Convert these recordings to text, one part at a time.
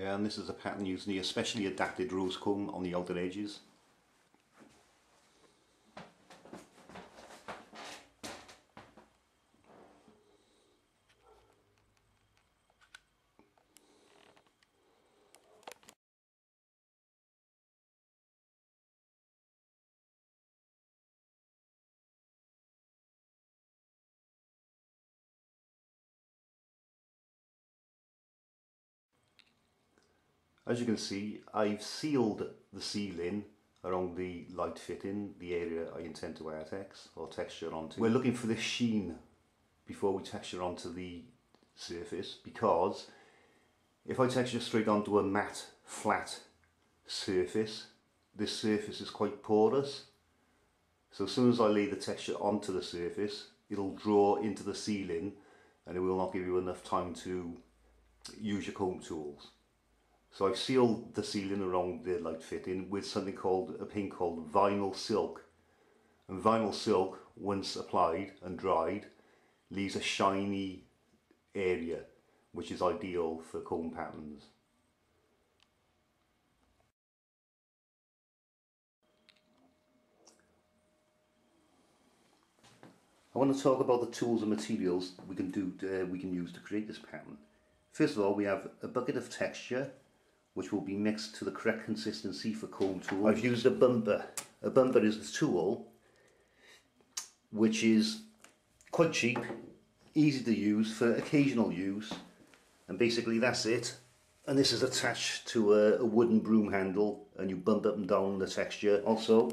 there, and this is a pattern using the especially adapted rose comb on the outer edges. As you can see, I've sealed the seal-in around the light fitting, the area I intend to Artex or texture onto. We're looking for the sheen before we texture onto the surface, because if I texture straight onto a matte, flat surface, this surface is quite porous. So as soon as I lay the texture onto the surface, it'll draw into the seal-in and it will not give you enough time to use your comb tools. So I've sealed the seal-in around the light fitting with something called, a paint called vinyl silk. And vinyl silk, once applied and dried, leaves a shiny area, which is ideal for comb patterns. I want to talk about the tools and materials we can use to create this pattern. First of all, we have a bucket of texture, which will be mixed to the correct consistency for comb tools. I've used a bumper. A bumper is a tool which is quite cheap, easy to use for occasional use, and basically that's it. And this is attached to a wooden broom handle, and you bump up and down the texture. Also,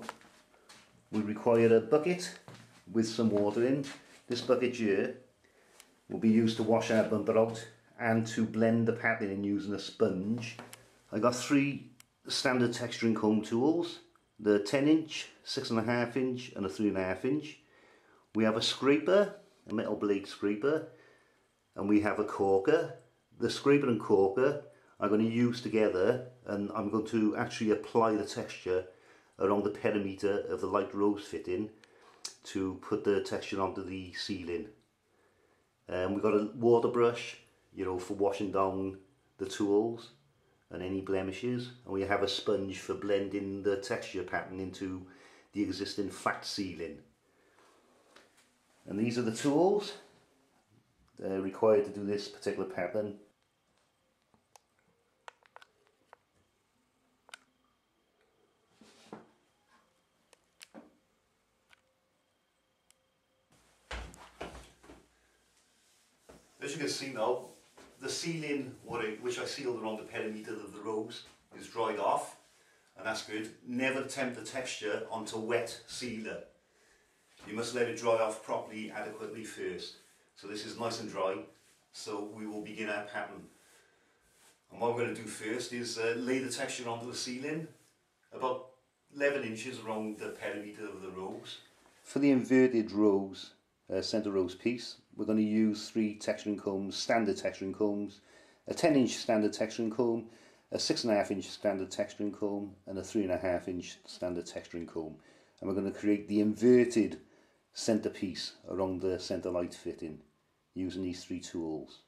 we require a bucket with some water in. This bucket here will be used to wash our bumper out and to blend the pattern in using a sponge. I got three standard texturing comb tools, the 10 inch, 6.5 inch and a 3.5 inch. We have a scraper, a metal blade scraper, and we have a corker. The scraper and corker I'm going to use together, and I'm going to actually apply the texture around the perimeter of the light rose fitting to put the texture onto the ceiling. We've got a water brush, you know, for washing down the tools and any blemishes, and we have a sponge for blending the texture pattern into the existing flat ceiling. And these are the tools required to do this particular pattern. As you can see now, the seal-in, which I sealed around the perimeter of the rose, is dried off, and that's good. Never tempt the texture onto wet sealer. You must let it dry off properly, adequately first. So this is nice and dry, so we will begin our pattern. And what we're going to do first is lay the texture onto the seal-in, about 11 inches around the perimeter of the rose. For the inverted rose, centre rose piece, we're going to use three texturing combs, standard texturing combs, a 10 inch standard texturing comb, a 6.5 inch standard texturing comb and a 3.5 inch standard texturing comb, and we're going to create the inverted centerpiece around the center light fitting using these three tools.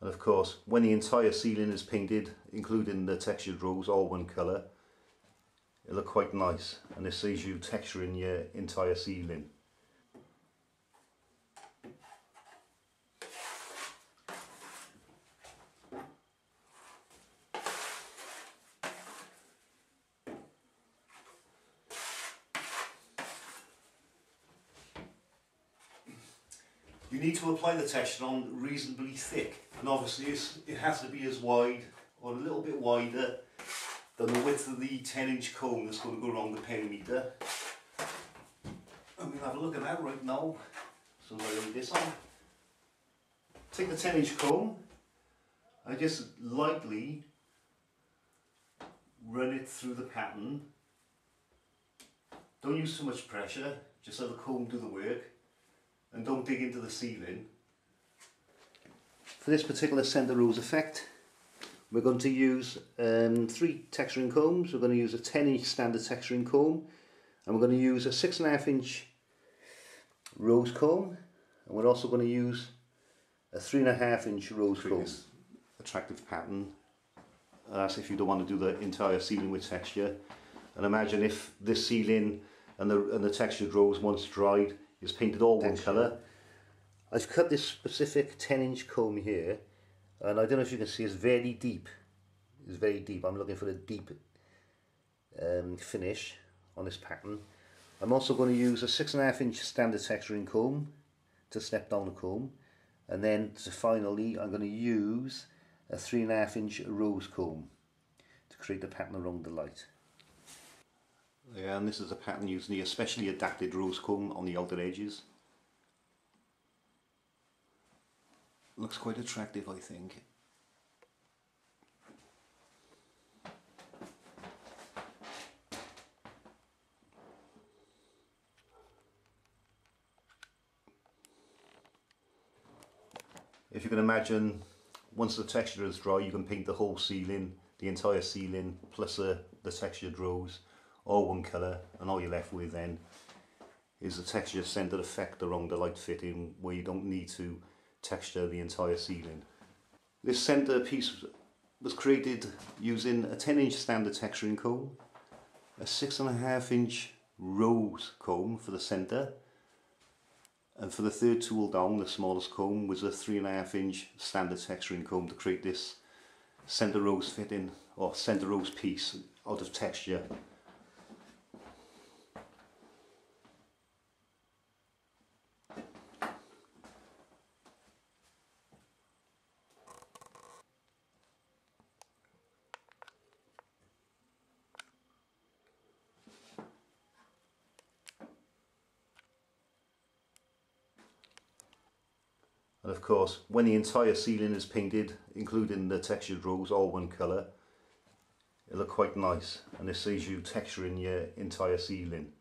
And of course, when the entire ceiling is painted, including the textured rose, all one color, it'll look quite nice, and this saves you texturing your entire ceiling. You need to apply the texture on reasonably thick, and obviously it has to be as wide or a little bit wider than the width of the 10 inch comb that's going to go around the perimeter. And we'll have a look at that right now. So I'll lay this on. Take the 10 inch comb and just lightly run it through the pattern. Don't use too much pressure, just let the comb do the work. And don't dig into the ceiling. For this particular centre rose effect, we're going to use three texturing combs. We're going to use a 10 inch standard texturing comb, and we're going to use a 6.5 inch rose comb, and we're also going to use a 3.5 inch rose comb. A attractive pattern. That's if you don't want to do the entire ceiling with texture. And imagine if this ceiling and the texture grows once dried is painted all one colour. I've cut this specific 10-inch comb here, and I don't know if you can see, it's very deep. It's very deep. I'm looking for a deep finish on this pattern. I'm also going to use a 6.5-inch standard texturing comb to step down the comb, and then finally I'm going to use a 3.5-inch rose comb to create the pattern around the light. Yeah, and this is a pattern using the especially adapted rose comb on the outer edges. Looks quite attractive, I think. If you can imagine, once the texture is dry, you can paint the whole ceiling, the entire ceiling, plus the texture grows, all one colour, and all you're left with then is the texture centred effect around the light fitting, where you don't need to texture the entire ceiling. This centre piece was created using a 10-inch standard texturing comb, a 6.5-inch rose comb for the centre, and for the third tool down, the smallest comb, was a 3.5-inch standard texturing comb to create this centre rose fitting, or centre rose piece, out of texture. And of course, when the entire ceiling is painted, including the textured rose, all one colour, it'll look quite nice, and this saves you texturing your entire ceiling.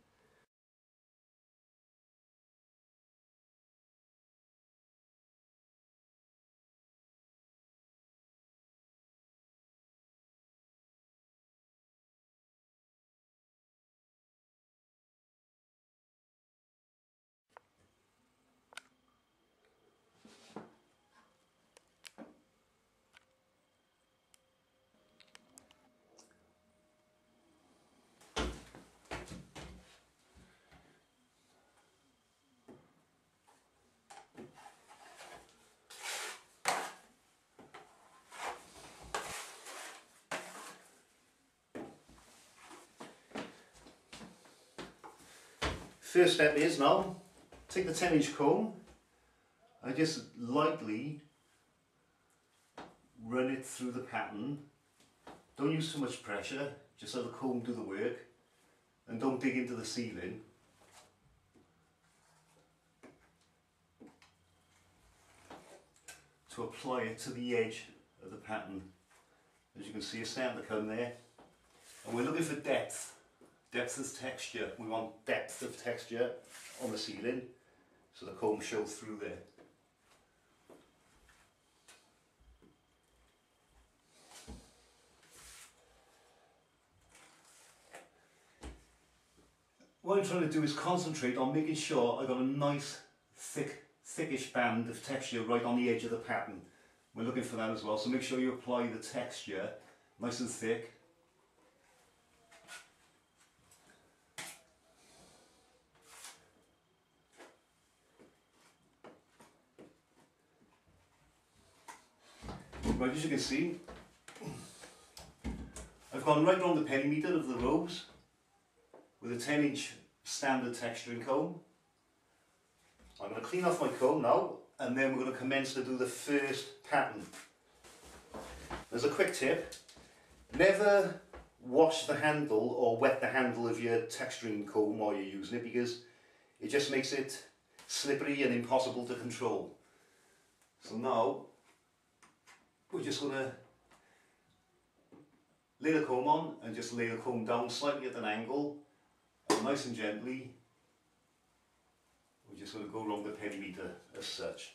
First step is now, take the 10-inch comb and just lightly run it through the pattern. Don't use too much pressure, just let the comb do the work, and don't dig into the ceiling. To apply it to the edge of the pattern. As you can see, it's starting to come there, and we're looking for depth. Depth of texture, we want depth of texture on the ceiling, so the comb shows through there. What I'm trying to do is concentrate on making sure I've got a nice thickish band of texture right on the edge of the pattern. We're looking for that as well, so make sure you apply the texture nice and thick. Right, as you can see, I've gone right around the perimeter of the rose with a 10-inch standard texturing comb. I'm going to clean off my comb now, and then we're going to commence to do the first pattern. There's a quick tip: never wash the handle or wet the handle of your texturing comb while you're using it, because it just makes it slippery and impossible to control. So now we're just going to lay the comb on and just lay the comb down slightly at an angle, and nice and gently we're just going to go along the perimeter as such.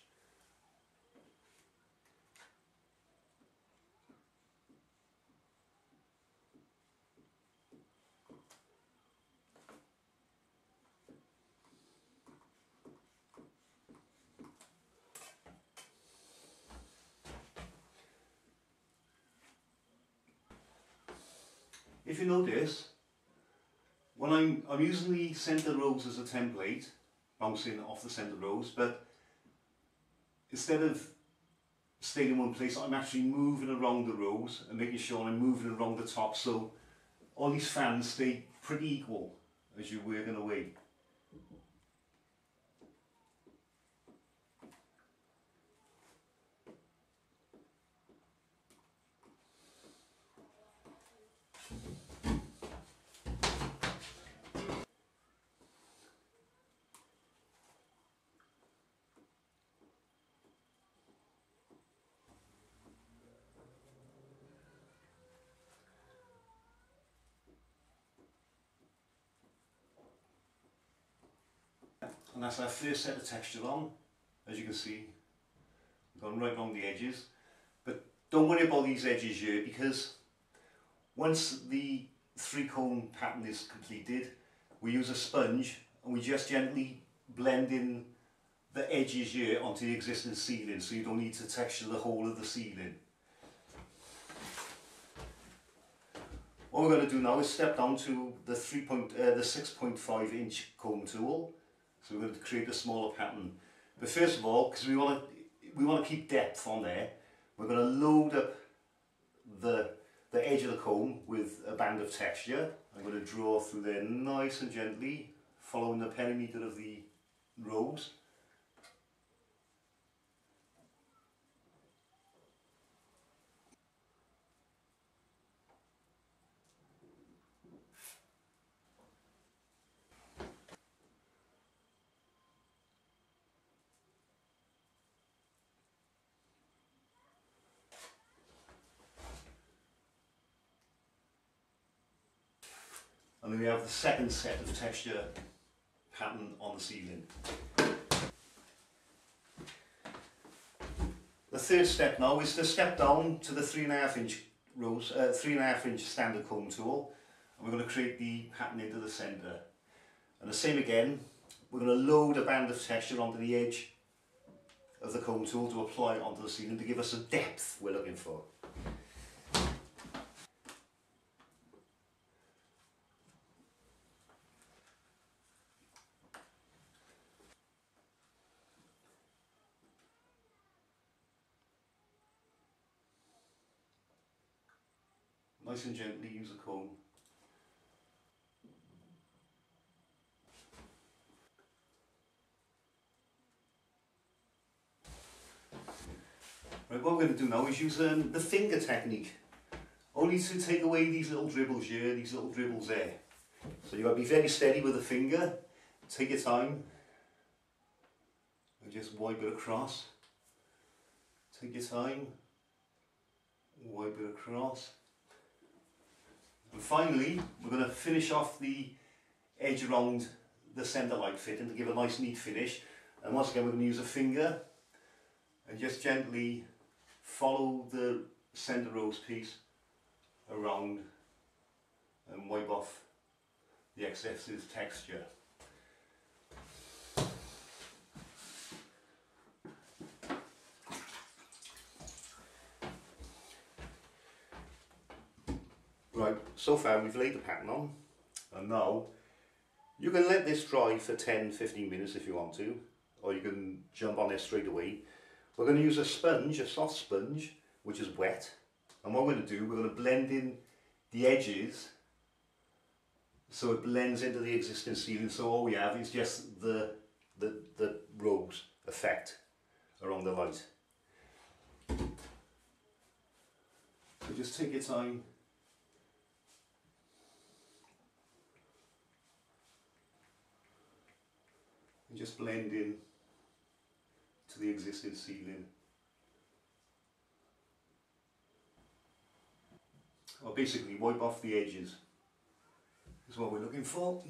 if you notice, when I'm using the center rows as a template, bouncing off the center rows, but instead of staying in one place, I'm actually moving around the rows and making sure I'm moving around the top, so all these fans stay pretty equal as you're working away. And that's our first set of texture on. As you can see, we've gone right along the edges. But don't worry about these edges here, because once the three cone pattern is completed, we use a sponge and we just gently blend in the edges here onto the existing ceiling, so you don't need to texture the whole of the ceiling. What we're going to do now is step down to the 6.5 inch cone tool. So we're going to create a smaller pattern. But first of all, because we want to keep depth on there, we're going to load up the edge of the comb with a band of texture. I'm going to draw through there nice and gently, following the perimeter of the rows. And then we have the second set of texture pattern on the ceiling. The third step now is to step down to the 3.5 inch rows, 3.5 inch standard comb tool, and we're going to create the pattern into the centre. And the same again, we're going to load a band of texture onto the edge of the comb tool to apply it onto the ceiling to give us the depth we're looking for. Nice and gently use a comb. Right, what we're going to do now is use the finger technique, only to take away these little dribbles here, these little dribbles there. So you've got to be very steady with the finger, take your time, and just wipe it across. Take your time, wipe it across. And finally, we're going to finish off the edge around the centre light fitting to give a nice neat finish. And once again, we're going to use a finger and just gently follow the centre rose piece around and wipe off the excessive texture. Right, so far we've laid the pattern on, and now you can let this dry for 10-15 minutes if you want to, or you can jump on it straight away. We're going to use a sponge, a soft sponge, which is wet, and what we're going to do, we're going to blend in the edges so it blends into the existing ceiling, so all we have is just the rose effect around the light. So just take your time. Just blend in to the existing ceiling. Or basically wipe off the edges is what we're looking for.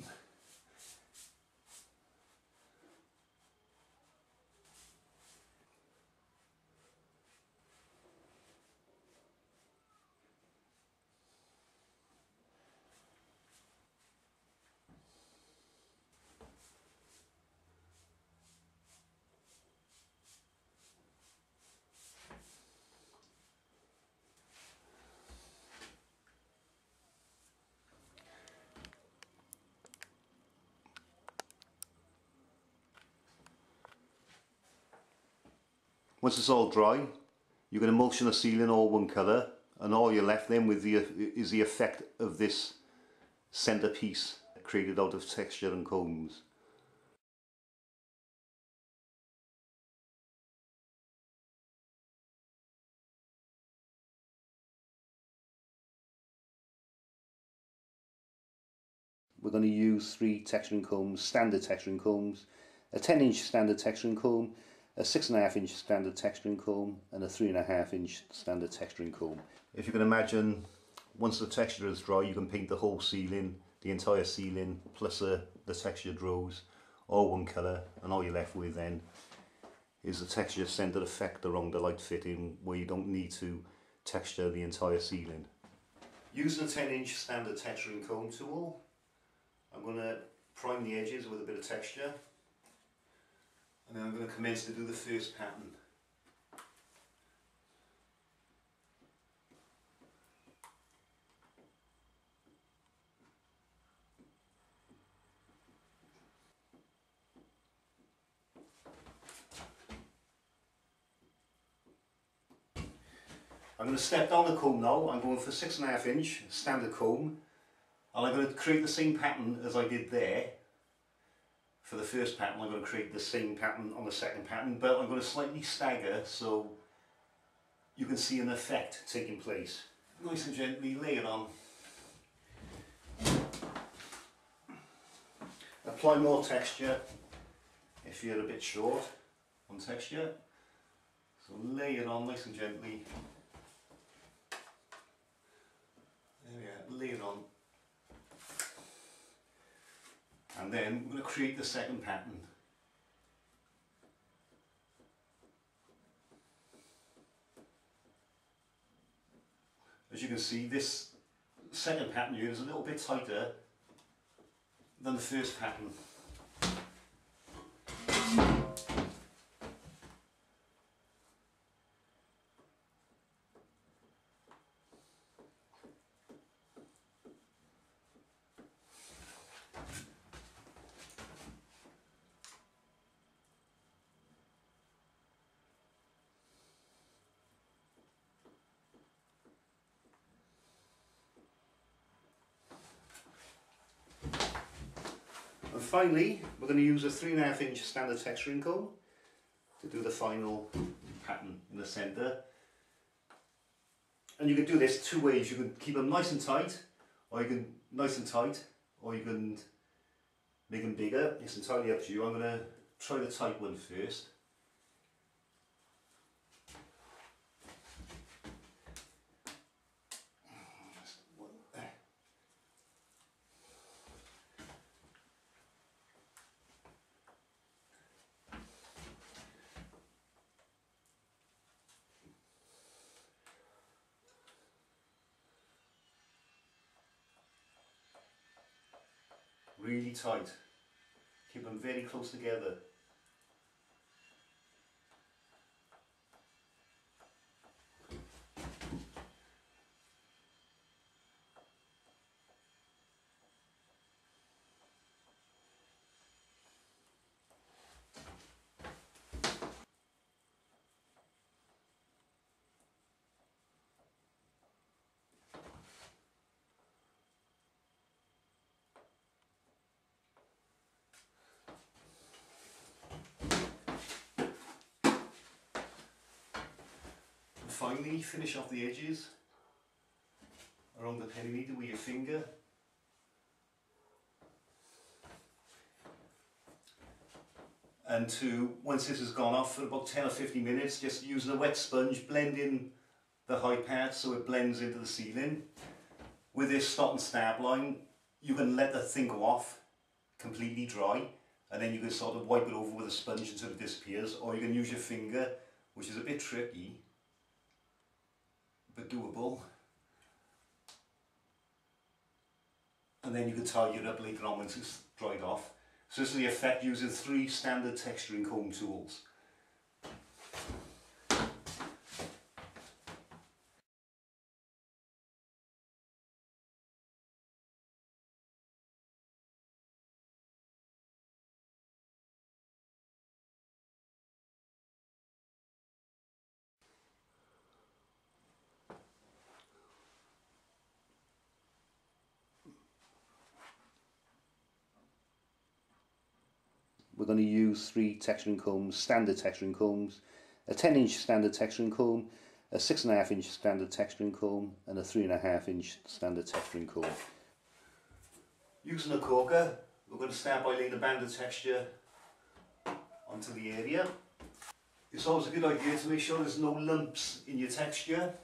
Once it's all dry, you can emulsion the ceiling all one colour, and all you're left then with is the effect of this centrepiece created out of texture and combs. We're going to use three texturing combs, standard texturing combs, a 10-inch standard texturing comb, a 6.5-inch standard texturing comb, and a 3.5-inch standard texturing comb. If you can imagine, once the texture is dry, you can paint the whole ceiling, the entire ceiling, plus the textured rows, all one colour, and all you're left with then is the texture centred effect around the light fitting, where you don't need to texture the entire ceiling. Using a 10-inch standard texturing comb tool, I'm going to prime the edges with a bit of texture, and then I'm going to commence to do the first pattern. I'm going to step down the comb now. I'm going for 6.5-inch standard comb. And I'm going to create the same pattern as I did there for the first pattern. I'm going to create the same pattern on the second pattern, but I'm going to slightly stagger so you can see an effect taking place. Nice and gently lay it on. Apply more texture if you're a bit short on texture. So lay it on nice and gently. There we are, lay it on. And then we're going to create the second pattern. As you can see, this second pattern here is a little bit tighter than the first pattern. And finally, we're going to use a 3.5-inch standard texturing comb to do the final pattern in the centre. And you can do this two ways. You can keep them nice and tight, or you can make them bigger. It's entirely up to you. I'm going to try the tight one first. Really tight. Keep them very close together. Finally, finish off the edges around the perimeter with your finger. And once this has gone off for about 10 or 15 minutes, just using a wet sponge, blend in the high part so it blends into the ceiling. With this stop and stab line, you can let the thing go off completely dry, and then you can sort of wipe it over with a sponge until it disappears, or you can use your finger, which is a bit tricky, but doable, and then you can tidy it up later on once it's dried off. So this is the effect using three standard texturing comb tools. we're going to use three texturing combs, standard texturing combs, a 10-inch standard texturing comb, a 6.5-inch standard texturing comb and a 3.5-inch standard texturing comb. Using a corker, we're going to start by laying the band of texture onto the area. It's always a good idea to make sure there's no lumps in your texture.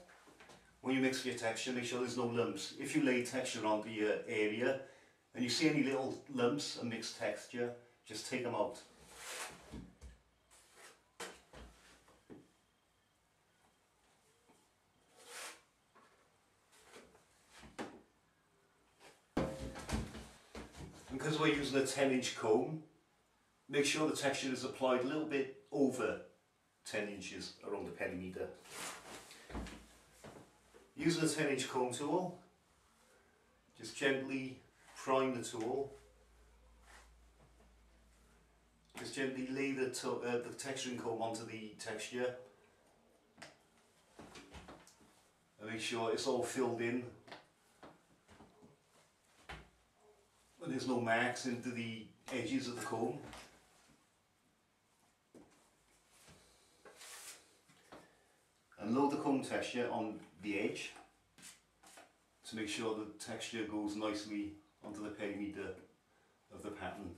When you mix your texture, make sure there's no lumps. If you lay texture on the area and you see any little lumps and mixed texture, just take them out. And because we're using a 10-inch comb, make sure the texture is applied a little bit over 10 inches around the perimeter. Using a 10-inch comb tool, just gently prime the tool. Just gently lay the texturing comb onto the texture and make sure it's all filled in and there's no marks into the edges of the comb. And load the comb texture on the edge to make sure the texture goes nicely onto the perimeter of the pattern.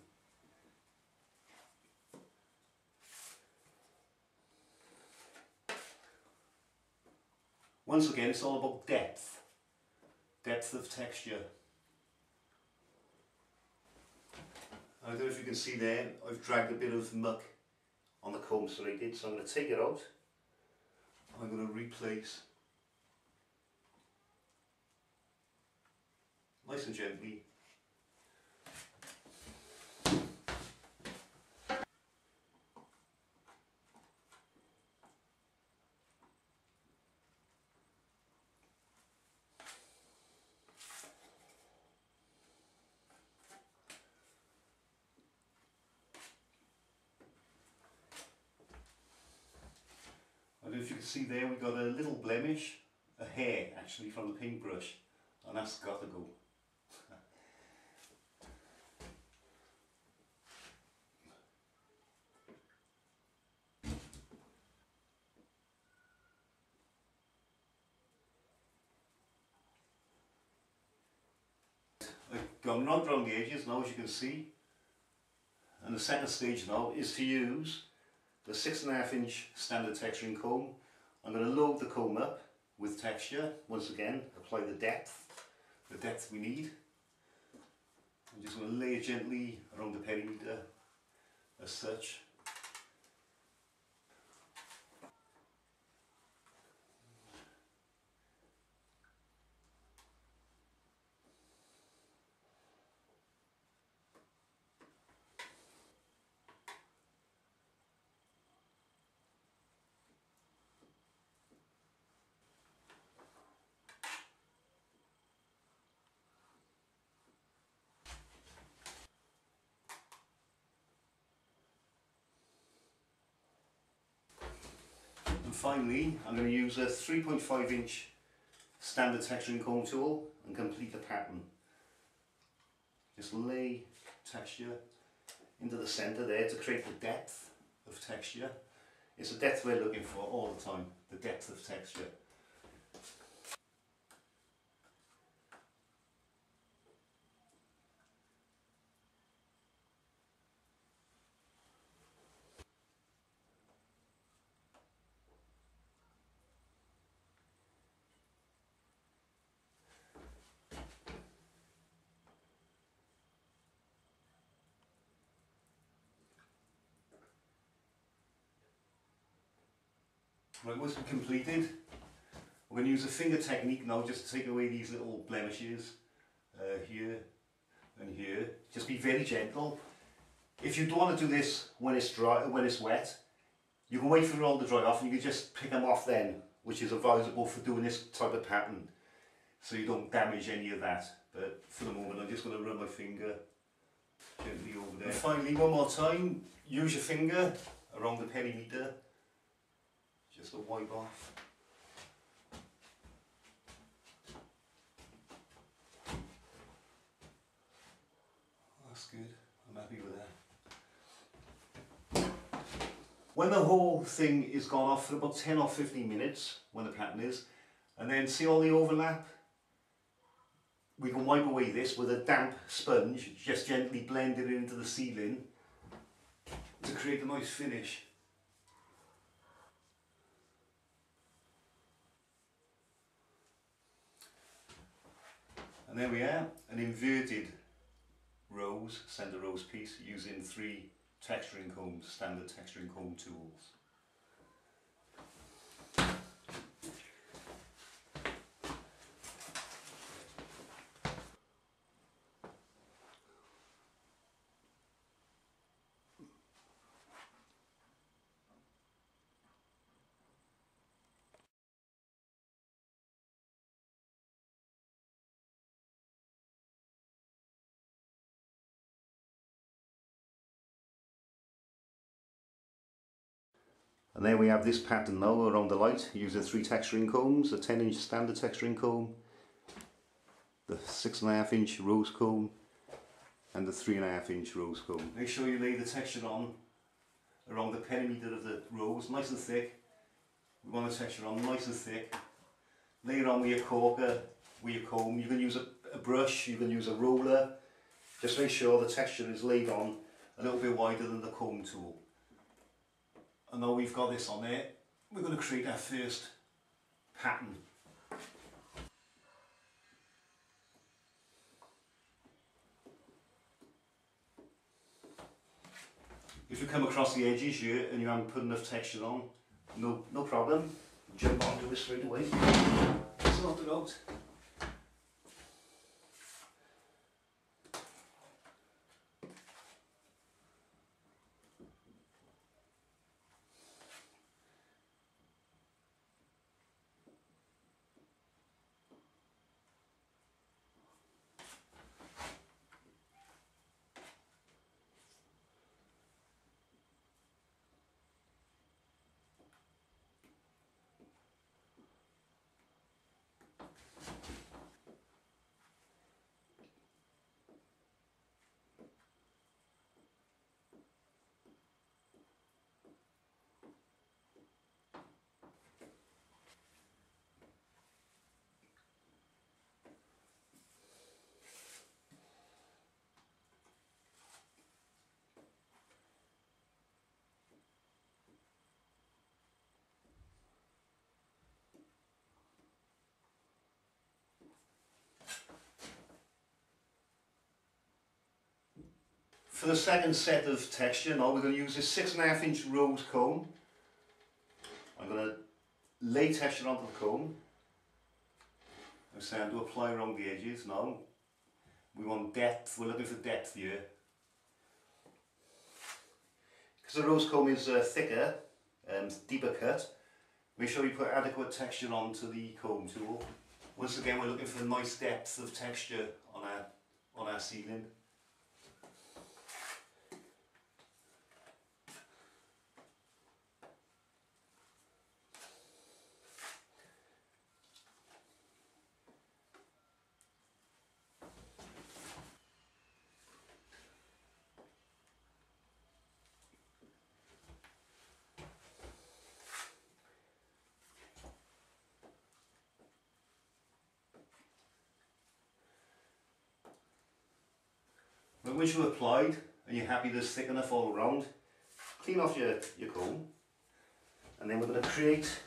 Once again, it's all about depth, depth of texture. I don't know if you can see there, I've dragged a bit of muck on the comb threaded, so I'm going to take it out. I'm going to replace, nice and gently. If you can see there, we've got a little blemish, a hair actually from the paintbrush, and that's got to go. I've gone round around the edges now, as you can see, and the second stage now is to use the 6.5-inch standard texturing comb. I'm going to load the comb up with texture. Once again, apply the depth we need. I'm just going to lay it gently around the perimeter as such. And finally, I'm going to use a 3.5-inch standard texturing comb tool and complete the pattern. Just lay texture into the centre there to create the depth of texture. It's the depth we're looking for all the time, the depth of texture. Right, once we've completed, I'm going to use a finger technique now just to take away these little blemishes here and here. Just be very gentle. If you don't want to do this when it's dry, when it's wet, you can wait for it all to dry off and you can just pick them off then, which is advisable for doing this type of pattern, so you don't damage any of that. But for the moment, I'm just going to run my finger gently over there. And finally, one more time, use your finger around the perimeter. Just a wipe off. That's good, I'm happy with that. When the whole thing is gone off for about 10 or 15 minutes, when the pattern is, and then see all the overlap, we can wipe away this with a damp sponge, just gently blend it into the ceiling to create a nice finish. And there we are, an inverted rose, centre rose piece, using 3 texturing combs, standard texturing comb tools. And there we have this pattern now around the light, using 3 texturing combs, a 10-inch standard texturing comb, the 6.5-inch rose comb, and the 3.5-inch rose comb. Make sure you lay the texture on around the perimeter of the rose, nice and thick. We want the texture on nice and thick. Lay it on with your corker, with your comb. You can use a brush, you can use a roller. Just make sure the texture is laid on a little bit wider than the comb tool. And now we've got this on there, we're going to create our first pattern. If you come across the edges here and you haven't put enough texture on, no problem. Jump onto it straight away. Sort it out. For the second set of texture, now we're going to use this 6.5-inch rose comb. I'm going to lay texture onto the comb. I'm starting to apply around the edges now. We want depth, we're looking for depth here. Because the rose comb is thicker and deeper cut, make sure you put adequate texture onto the comb tool. Once again, we're looking for a nice depth of texture on our ceiling. But once you've applied and you're happy that's thick enough all around, clean off your comb, and then we're going to create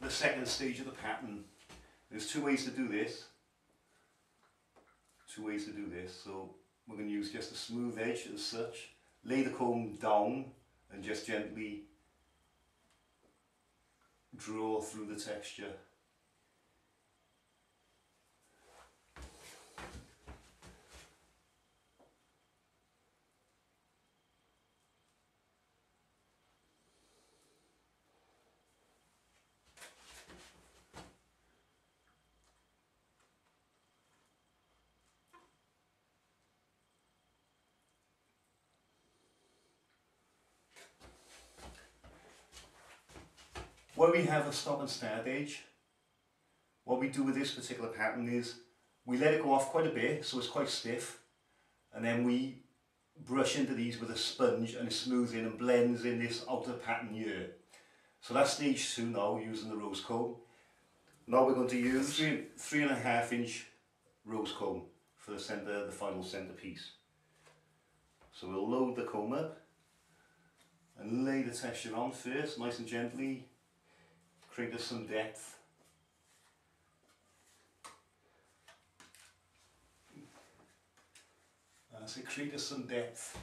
the second stage of the pattern. There's 2 ways to do this. 2 ways to do this. So we're going to use just a smooth edge as such. Lay the comb down and just gently draw through the texture. Where we have a stop and start edge, what we do with this particular pattern is we let it go off quite a bit so it's quite stiff, and then we brush into these with a sponge and it smooths in and blends in this outer pattern here. So that's stage two now, using the rose comb. Now we're going to use 3.5 inch rose comb for the centre, the final centrepiece. So we'll load the comb up and lay the texture on first, nice and gently, create us some depth. So create us some depth.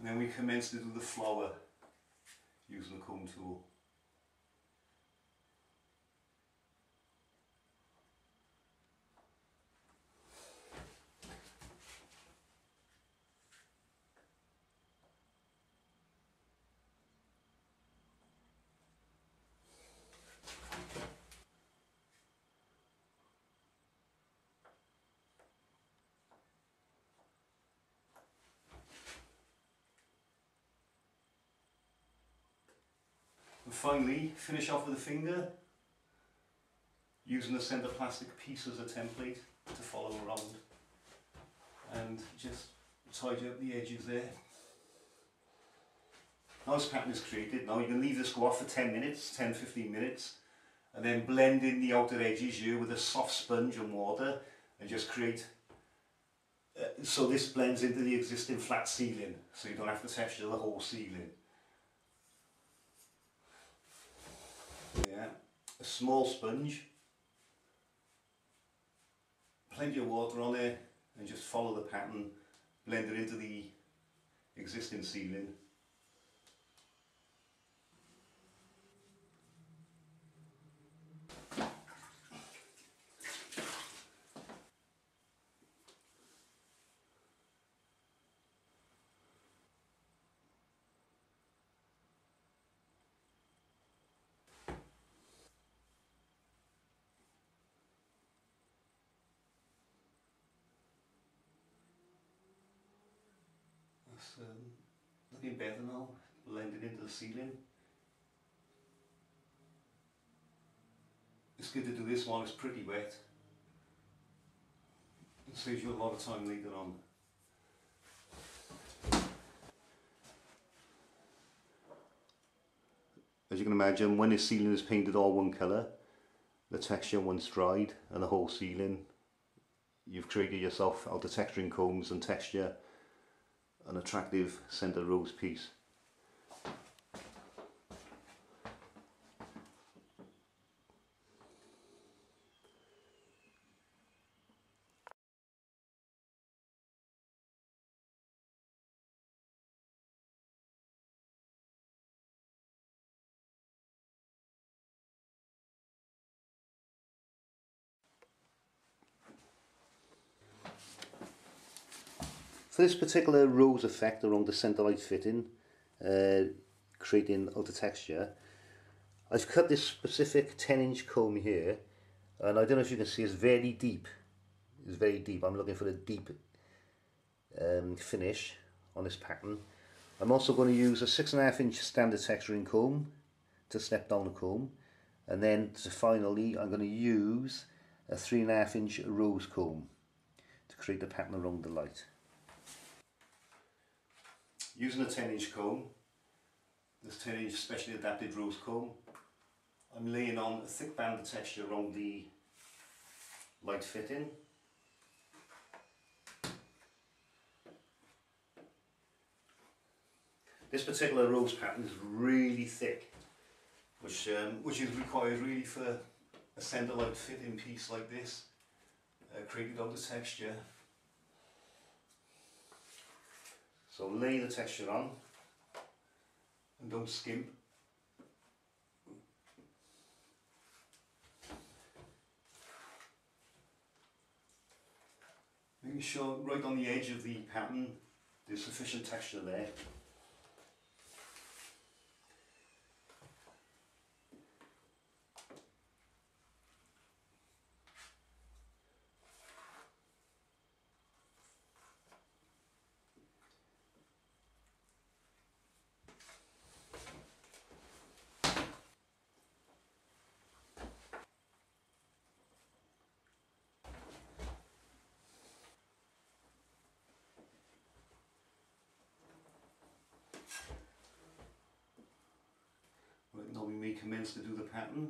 And then we commence to do the flower using the comb tool. And finally, finish off with a finger, using the centre plastic piece as a template to follow around, and just tidy up the edges there. Now this pattern is created. Now you can leave this go off for 10 minutes, 10-15 minutes, and then blend in the outer edges here with a soft sponge and water, and just create, so this blends into the existing flat ceiling, so you don't have to texture the whole ceiling. Yeah, a small sponge, plenty of water on there, and just follow the pattern, blend it into the existing ceiling. Looking better now, blended into the ceiling. It's good to do this while it's pretty wet. It saves you a lot of time later on. As you can imagine, when this ceiling is painted all one colour, the texture once dried and the whole ceiling, you've created yourself out of texturing combs and texture, an attractive centre rose piece. For this particular rose effect around the centre light fitting, creating outer texture, I've cut this specific 10-inch comb here, and I don't know if you can see, it's very deep. It's very deep. I'm looking for a deep finish on this pattern. I'm also going to use a 6.5 inch standard texturing comb to step down the comb, and then to finally I'm going to use a 3.5 inch rose comb to create the pattern around the light. Using a 10-inch comb, this 10-inch specially adapted rose comb, I'm laying on a thick band of texture around the light fitting. This particular rose pattern is really thick, which is required really for a centre light fitting piece like this, created out of texture. So lay the texture on, and don't skimp. Making sure right on the edge of the pattern There's sufficient texture there. Now we may commence to do the pattern.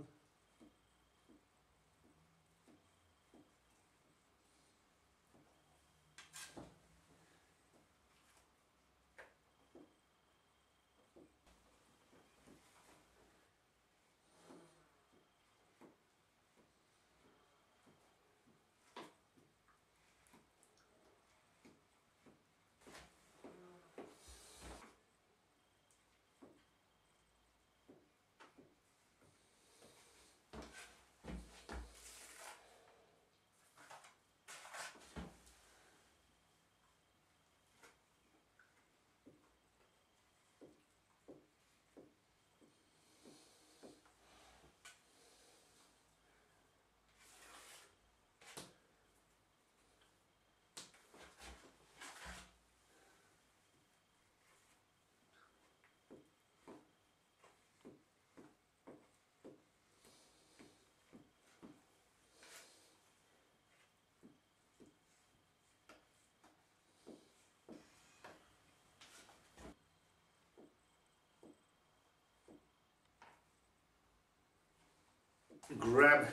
Grab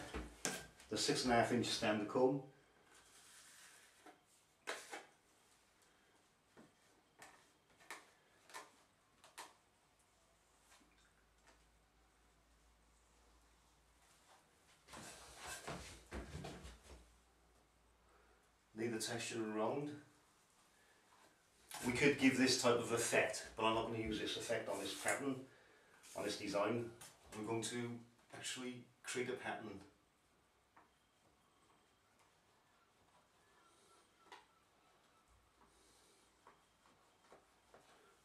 the 6.5 inch standard comb, leave the texture around. We could give this type of effect, but I'm not going to use this effect on this pattern, on this design. I'm going to actually create a pattern.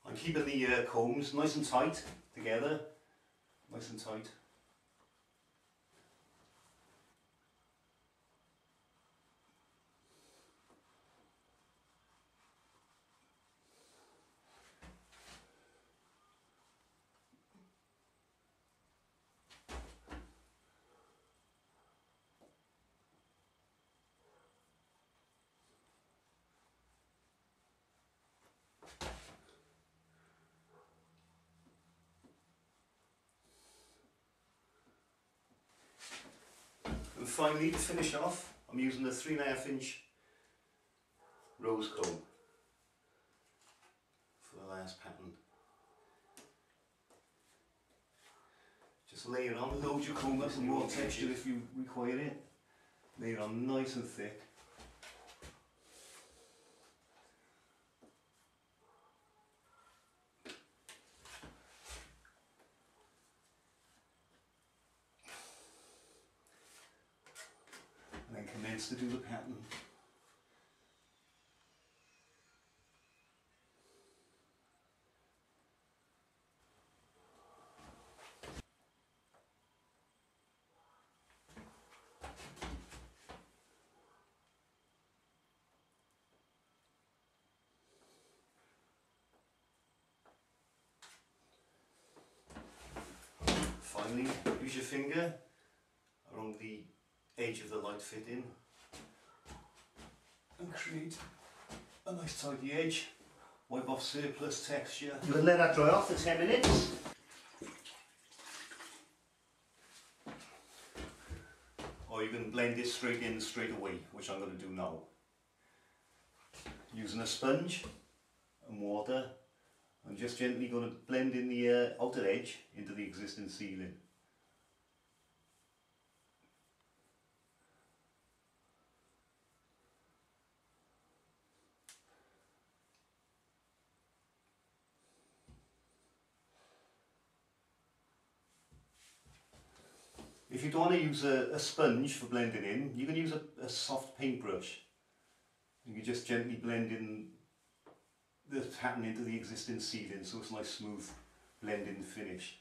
I'm keeping the combs nice and tight together, nice and tight. And finally, to finish off, I'm using the 3.5 inch rose comb for the last pattern. Just lay it on, load your comb up some more texture if you require it. Lay it on nice and thick. Commence to do the pattern. Finally, use your finger around the edge of the light fit in and create a nice tidy edge. Wipe off surplus texture. You can let that dry off for 10 minutes. Or you can blend it straight in straight away, which I'm going to do now. Using a sponge and water, I'm just gently going to blend in the outer edge into the existing ceiling. If you don't want to use a sponge for blending in, you can use a soft paintbrush. You can just gently blend in that's happening to the existing ceiling, so it's a nice smooth blending finish.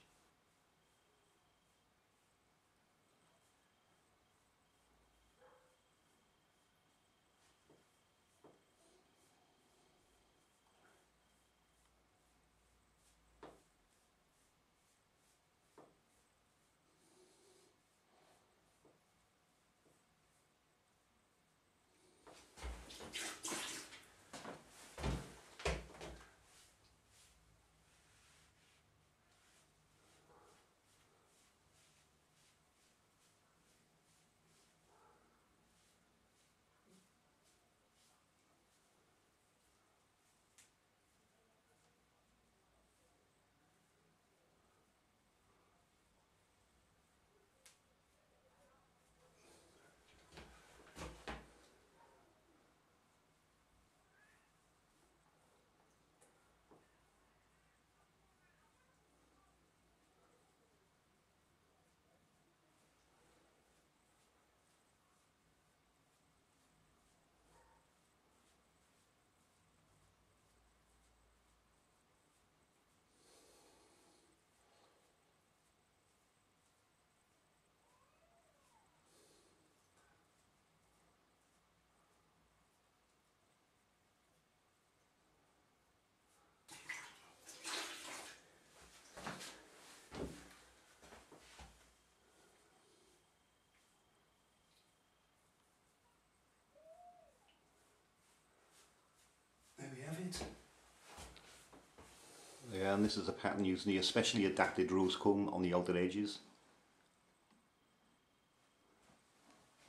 Yeah, and this is a pattern using the especially adapted rose comb on the outer edges.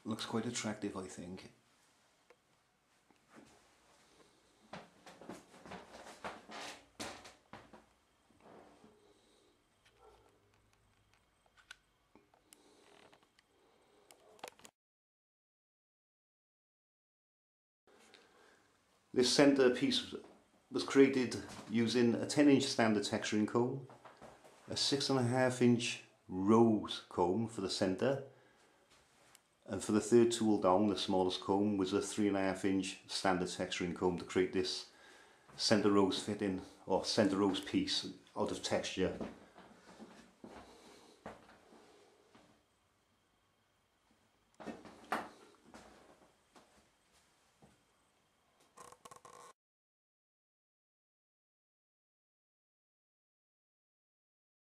Looks quite attractive, I think. This centre piece was created using a 10-inch standard texturing comb, a 6.5-inch rose comb for the centre, and for the third tool down, the smallest comb, was a 3.5-inch standard texturing comb to create this centre rose fitting, or centre rose piece, out of texture.